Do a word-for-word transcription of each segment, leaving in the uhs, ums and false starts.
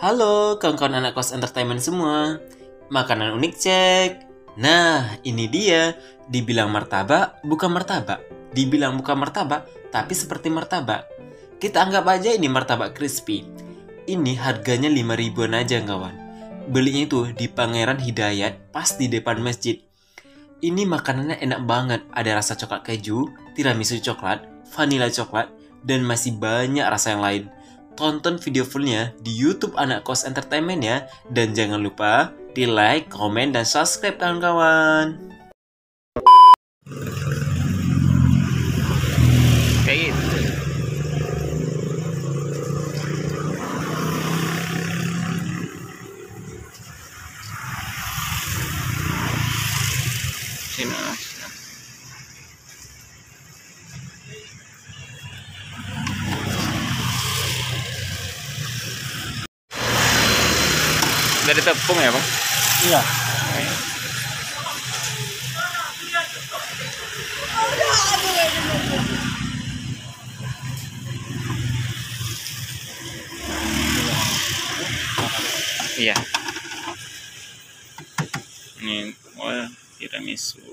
Halo kawan-kawan anak kos entertainment semua, makanan unik cek. Nah, ini dia. Dibilang martabak, bukan martabak. Dibilang bukan martabak, tapi seperti martabak. Kita anggap aja ini martabak crispy. Ini harganya lima ribuan aja kawan. Belinya itu di Pangeran Hidayat, pas di depan masjid. Ini makanannya enak banget. Ada rasa coklat keju, tiramisu coklat, vanilla coklat, dan masih banyak rasa yang lain. Tonton video fullnya di YouTube Anak Kos Entertainment ya. Dan jangan lupa di like, komen, dan subscribe kawan-kawan. Kayak gitu. Sini. Dari tepung ya Bang? Iya. Iya. Ini wah tiramisu.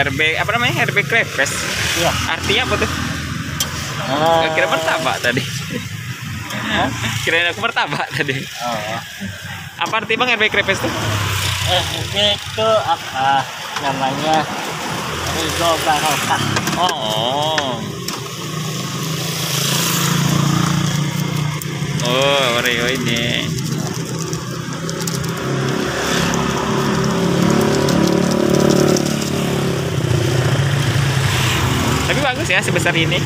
R B apa namanya? R B Crepes. Iya. Artinya apa tuh? Oh. Kira martabak tadi. Oh. Kira aku martabak tadi. Oh. Apa arti Bang R B Crepes tuh? Eh, itu apa namanya? Rizalba. Oh. Oh, Oreo ini. Bagus ya sebesar ini.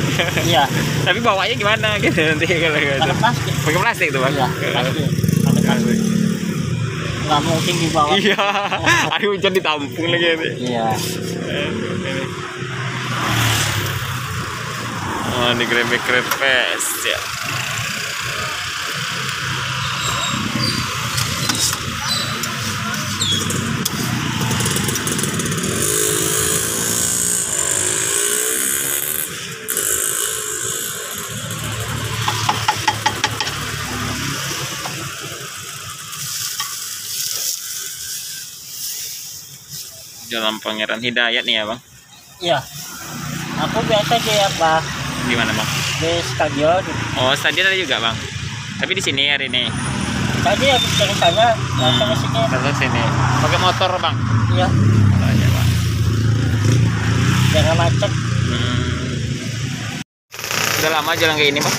Iya. Tapi bawanya gimana gitu nanti kalau gitu. Plastik. Pakai plastik tuh Bang. Iya. Plastik. Plastik. Nggak mungkin dibawa. Iya. Aduh hujan ditampung lagi ini. Iya. Oh, ini krepes ya. Jalan Pangeran Hidayat nih ya Bang? Iya. Aku biasa di apa? Di mana Bang? Di stadion. Oh, stadion ada juga Bang. Tapi di sini hari ini. Tadi aku dari sana langsung ke sini. Langsung sini. Pakai motor Bang? Iya. Motor aja Bang. Jangan macet. Hmm. Udah lama jalan kayak ini Bang?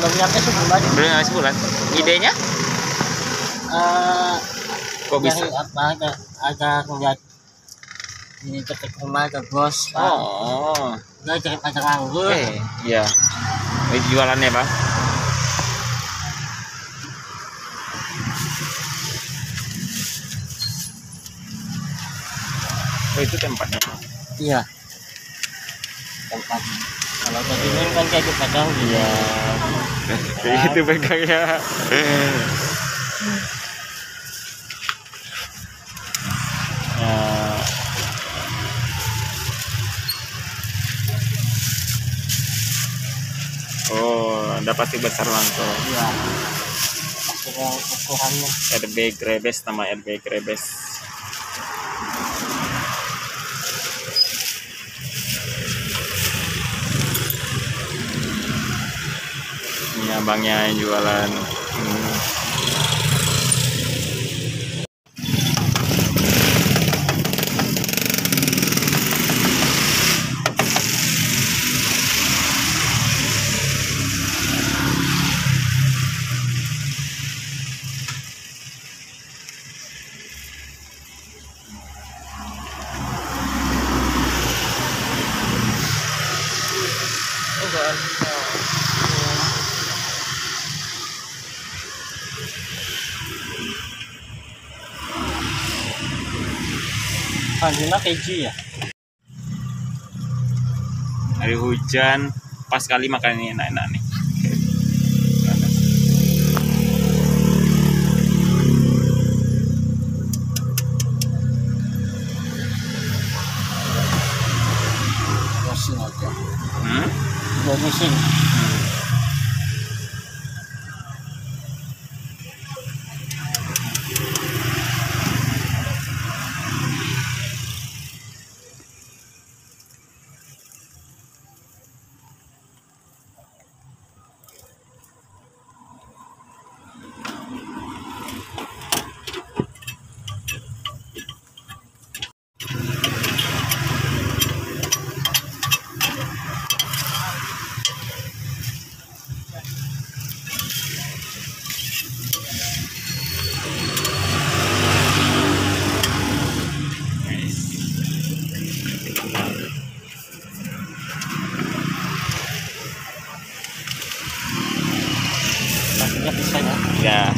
Belum nyampe sebulan. Belum nyampe sebulan. Idenya? Uh, Kok bisa? Apa ada? Ada ngeliat ini dekat rumah ada bos. Oh. Nggak cari pasang anggur. Eh, iya. Ini jualannya Bang. Oh itu tempatnya Bang. Iya. Tempat. Kalau tadi ini kan kayak pegang dia. Kayak itu pegang ya. Udah pasti besar langsung. Iya. Ukurannya. R B Crepes, nama R B Crepes. Ini abangnya yang jualan. Hmm. Panggilnya keju ya. Hari hujan pas kali makan ini enak-enak nih. Hmm? Dua musim. Hmm. Ya.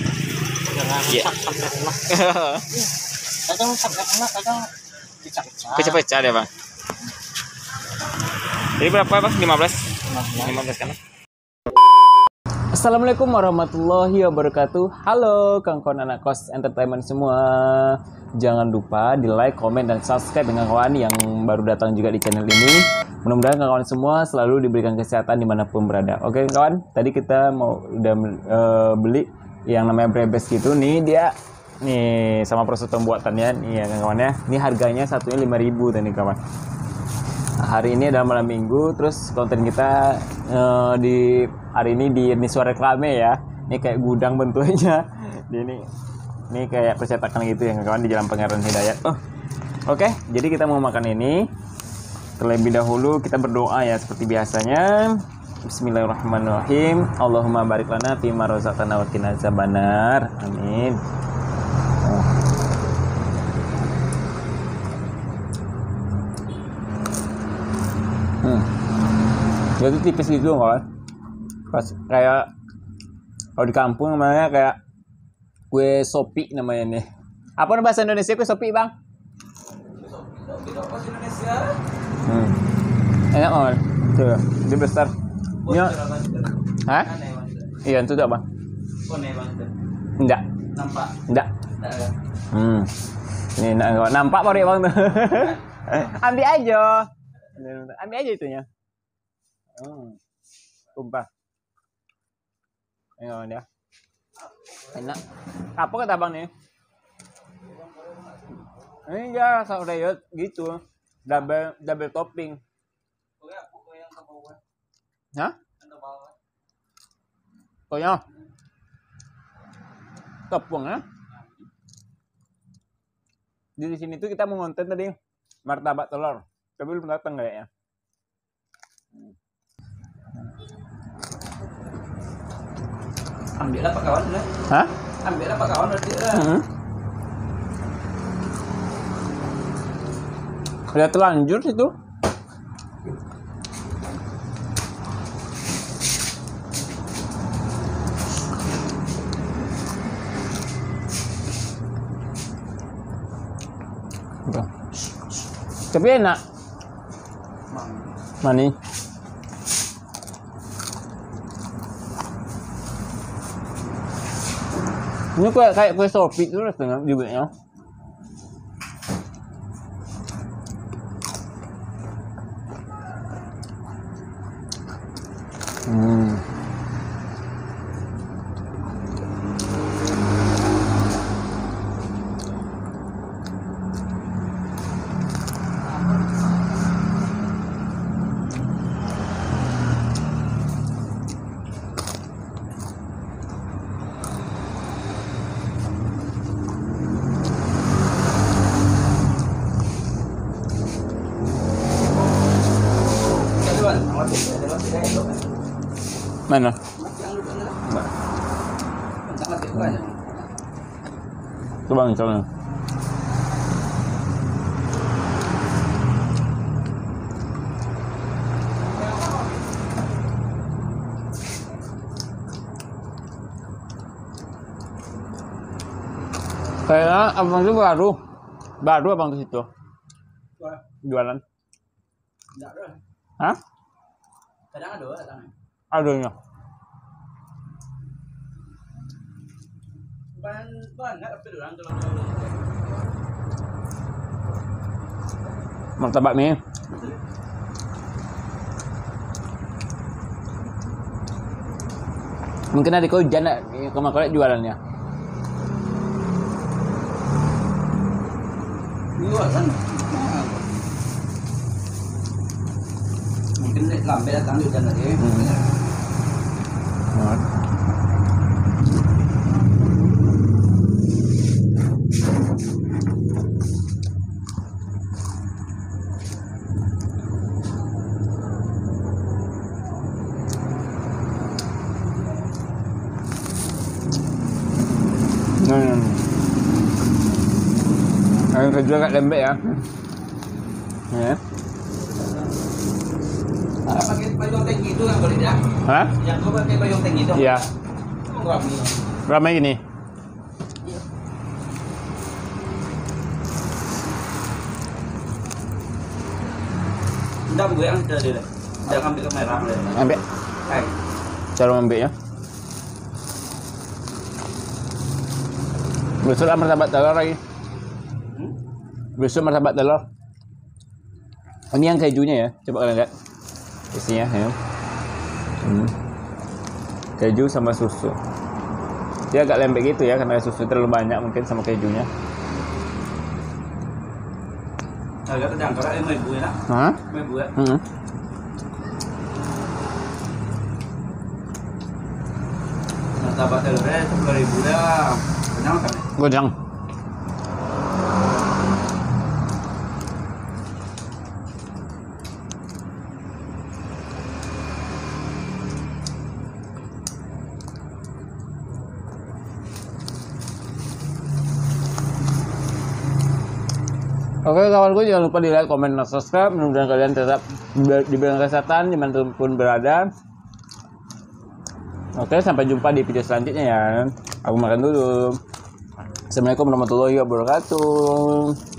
Ya. Kadang sampai enak, kadang pecah-pecah. Pecah-pecah deh, Bang. Jadi berapa, Bang? lima belas. lima belas kan? Assalamualaikum warahmatullahi wabarakatuh. Halo kawan-kawan Anak Kos Entertainment semua. Jangan lupa di-like, komen dan subscribe dengan kawan yang baru datang juga di channel ini. Mudah-mudahan kawan-kawan semua selalu diberikan kesehatan dimanapun berada. Oke kawan, tadi kita mau udah uh, beli yang namanya brebes gitu nih, dia nih sama proses pembuatannya nih ya kawan-kawannya. Ini harganya satunya lima ribu tadi kawan. Hari ini adalah malam minggu, terus konten kita uh, di hari ini di ini suara reklame ya. Ini kayak gudang bentuknya. Ini ini kayak percetakan gitu ya kawan di Jalan Pangeran Hidayat. Oh. Oke, jadi kita mau makan ini. Terlebih dahulu kita berdoa ya seperti biasanya. Bismillahirrahmanirrahim. Allahumma barik lana fima razaqtana wa qina adzabannar. Amin. Oh. Hmm. Jadi tipis gitu kan. Pas kayak kalau di kampung namanya kayak kue sopi namanya nih. Apa bahasa Indonesia kue sopi, Bang? Sopi, sopi Indonesia. Hmm. Enak banget. Tuh, dia besar. Iya. Hah? Iya, itu apa? Enggak. Nampak. Enggak. Hmm. Ini enggak nampak baru ya, Bang. Ambil aja. Ambil aja itunya. Hmm. Tumpah. Enak ya. Enak. Apa kata Bang nih? Ini ya saudara gitu. Double double topping. Hah? Koyo. Tepung ya. Di sini tuh kita mau ngonten tadi martabak telur. Tapi belum datang kayaknya. Ambil apa kawan? Hah? Ambil apa kawan berarti? Heeh. Udah terlanjur itu. Tapi enak. Manis. Ini kayak kayak kue sopi terus dengan jubelnya. Hmm. Mana? Itu Bang, soalnya. Kayaknya abang itu baru, baru abang ke situ. Jualan. Enggak ada. Hah? Kadang ada, kadang adanya. Ban banget apa doang kalau. Martabak nih. Mungkin adikku hujan kemarin jualannya. Jualan? Mungkin lambe datang hujan lagi. Juga agak lembek ya. Ya. Ada pakai payung tank itu kan boleh ya? Hah? Yang kau pakai payung tank itu? Iya. Ramai. Ramai gini. Iya. Enggak gue yang sudah deh. Jangan ambil kamera. Ambil. Hai. Cara ambil ya. Besok lah martabak telur lagi. Besok martabak telur. Ini yang kejunya ya. Coba kalian lihat isinya ya. Hmm. Keju sama susu. Dia agak lembek gitu ya karena susu terlalu banyak mungkin sama kejunya. Agak terjangkau lah lima ribu ya. Hah? Lima ribu ya. Hmm. Martabak telurnya sepuluh ribu dah. Kenyang kan? Kenyang. Oke kawanku, jangan lupa di like, komen, dan subscribe. Mudah-mudahan kalian tetap diberikan kesehatan dimanapun berada. Oke, sampai jumpa di video selanjutnya ya. Aku makan dulu. Assalamualaikum warahmatullahi wabarakatuh.